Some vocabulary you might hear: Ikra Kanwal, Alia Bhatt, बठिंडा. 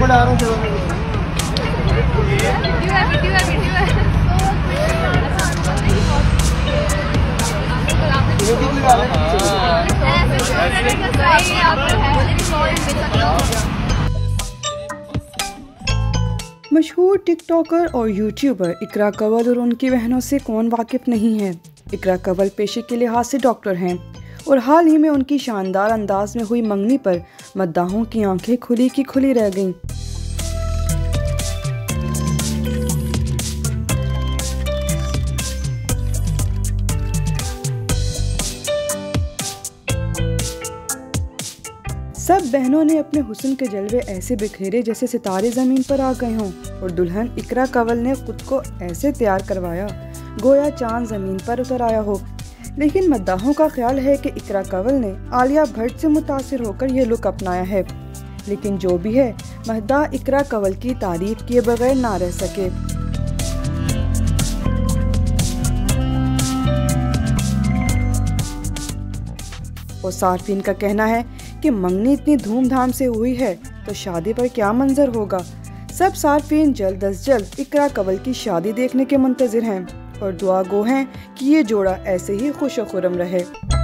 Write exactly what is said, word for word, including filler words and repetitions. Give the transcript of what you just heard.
नहीं बढ़ा रहा हूँ। मशहूर टिकटॉकर और यूट्यूबर इकरा कंवल और उनकी बहनों से कौन वाकिफ नहीं है। इकरा कंवल पेशे के लिहाज से डॉक्टर हैं और हाल ही में उनकी शानदार अंदाज में हुई मंगनी पर मद्दाहों की आंखें खुली की खुली रह गईं। सब बहनों ने अपने हुस्न के जलवे ऐसे बिखेरे जैसे सितारे जमीन पर आ गए हों और दुल्हन इकरा कंवल ने खुद को ऐसे तैयार करवाया गोया चांद जमीन पर उतर आया हो। लेकिन मद्दाहों का ख्याल है कि इकरा कंवल ने आलिया भट्ट से मुतासिर होकर ये लुक अपनाया है, लेकिन जो भी है मद्दाह इकरा कंवल की तारीफ किए बगैर ना रह सके। और सार्फिन का कहना है कि मंगनी इतनी धूमधाम से हुई है तो शादी पर क्या मंजर होगा। सब सार्फिन जल्द अज जल्द इकरा कंवल की शादी देखने के मुंतजिर हैं और दुआ गो हैं कि ये जोड़ा ऐसे ही खुश और खुर्रम रहे।